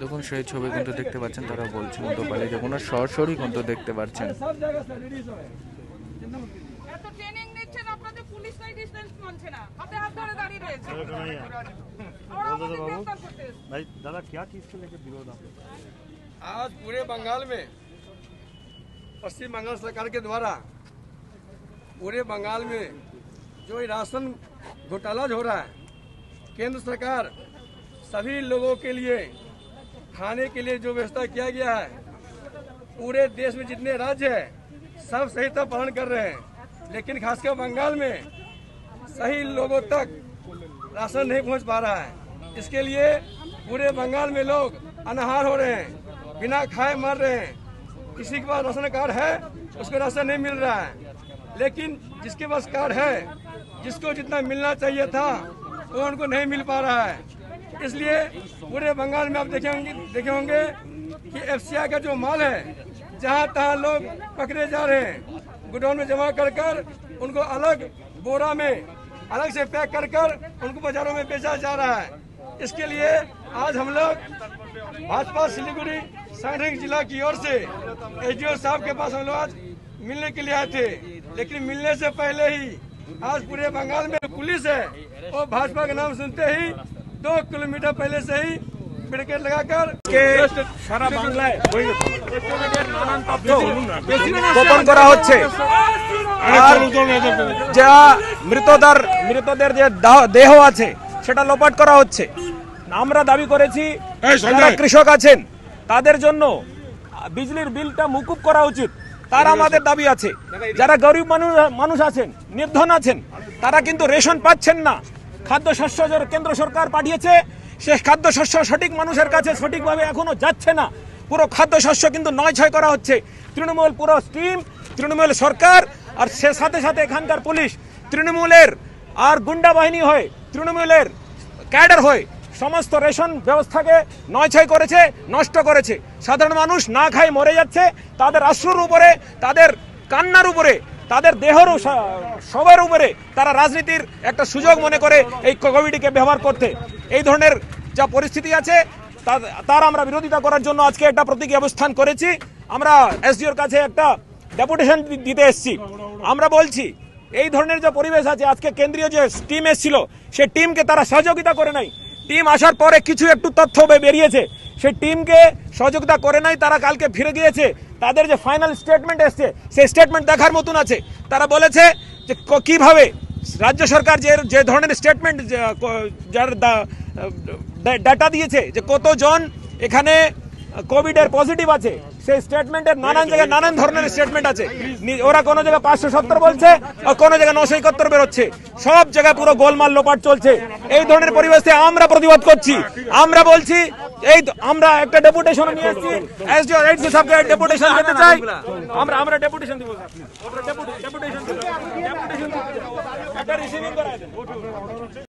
দেখুন সেই ছবি কিন্তু দেখতে পাচ্ছেন, তারা বলছেন তো বলে যে কোনো সরসরি কিন্তু দেখতে পাচ্ছেন। এত ট্রেনিং নিচ্ছেন আপনাদের পুলিশ নাই ডিসটেন্স মানছে না, হাতে হাত ধরে দাঁড়িয়ে রয়েছে। भाई दादा क्या चीज को लेकर विरोध आप आज पूरे बंगाल में पश्चिम बंगाल सरकार के द्वारा पूरे बंगाल में जो राशन घोटाला हो रहा है, केंद्र सरकार सभी लोगों के लिए खाने के लिए जो व्यवस्था किया गया है पूरे देश में जितने राज्य हैं सब सही तरह पालन कर रहे हैं, लेकिन खासकर बंगाल में सही लोगों तक राशन नहीं पहुंच पा रहा है। इसके लिए पूरे बंगाल में लोग अनाहार हो रहे हैं, बिना खाए मर रहे हैं। किसी के पास राशन कार्ड है उसको राशन नहीं मिल रहा है, लेकिन जिसके पास कार्ड है जिसको जितना मिलना चाहिए था वो उनको नहीं मिल पा रहा है। इसलिए पूरे बंगाल में आप देखे होंगे कि FCI का जो माल है जहाँ तहाँ लोग पकड़े जा रहे हैं, गोडाउन में जमा कर उनको अलग बोरा में अलग से पैक कर उनको बाजारों में बेचा जा रहा है। इसके लिए आज हम लोग भाजपा सिलीगुड़ी सांडरिंग जिला की ओर से एसडीओ साहब के पास हम लोग आज मिलने के लिए आए थे, लेकिन मिलने से पहले ही आज पूरे बंगाल में पुलिस है और भाजपा का नाम सुनते ही 2 किलोमीटर पहले से ही बैरिकेड लगाकर सारा बांग्ला नानान गोपन करा হচ্ছে। যা মৃতদের যে দেহ আছে সেটা লোপাট করা হচ্ছে। আমরা দাবি করেছি যারা কৃষক আছেন তাদের জন্য বিজলির বিলটা মুকুব করা উচিত, তার আমাদের দাবি আছে। যারা গরিব মানুষ আছেন নির্ধন আছেন তারা কিন্তু রেশন পাচ্ছেন না। খাদ্যশস্য যে কেন্দ্র সরকার পাঠিয়েছে সেই খাদ্যশস্য সঠিক মানুষের কাছে সঠিকভাবে এখনো যাচ্ছে না, পুরো খাদ্যশস্য কিন্তু নয় ছয় করা হচ্ছে। তৃণমূল পুরো টিম, তৃণমূল সরকার আর সে সাথে সাথে এখানকার পুলিশ তৃণমূলের আর গুন্ডা বাহিনী হয়ে তৃণমূলের ক্যাডার হয়ে সমস্ত রেশন ব্যবস্থাকে নয় ছয় করেছে, নষ্ট করেছে। সাধারণ মানুষ না খায় মরে যাচ্ছে, তাদের আশ্রুর উপরে তাদের কান্নার উপরে তাদের দেহর সবার উপরে তারা রাজনীতির একটা সুযোগ মনে করে এই কোভিডকে ব্যবহার করতে। এই ধরনের যা পরিস্থিতি আছে তার আমরা বিরোধিতা করার জন্য আজকে একটা প্রতীকী অবস্থান করেছি। আমরা এসডিওর কাছে একটা ডেপুটেশন দিতে এসেছি। আমরা বলছি এই ধরনের যে পরিবেশ আছে, আজকে কেন্দ্রীয় যে টিম এসেছিল সেই টিমকে তারা সহযোগিতা করে নাই। টিম আসার পরে কিছু একটু তথ্য বেরিয়েছে, সেই টিমকে সহযোগিতা করে নাই, তারা কালকে ফিরে গিয়েছে। তাদের যে ফাইনাল স্টেটমেন্ট এসছে সেই স্টেটমেন্ট দেখার মতন আছে। তারা বলেছে যে কীভাবে রাজ্য সরকার যে ধরনের স্টেটমেন্ট যার ডাটা দিয়েছে যে কতজন এখানে কোভিডের পজিটিভ আছে, সেই স্টেটমেন্টের নানান জায়গায় নানান ধরনের স্টেটমেন্ট আছে। ওরা কোনো জায়গায় 570 বলছে আর কোনো জায়গায় 971 বেরোচ্ছে। সব জায়গায় পুরো গোলমাল লোপাট চলছে। এই ধরনের পরিবেশে আমরা প্রতিবাদ করছি। আমরা বলছি এই আমরা একটা ডেপুটেশন নিয়ে এসেছি, এসডিও রাইটস সাহেবকে ডেপুটেশন দিতে চাই। আমরা ডেপুটেশন দিব স্যার, আমরা ডেপুটেশন দিব।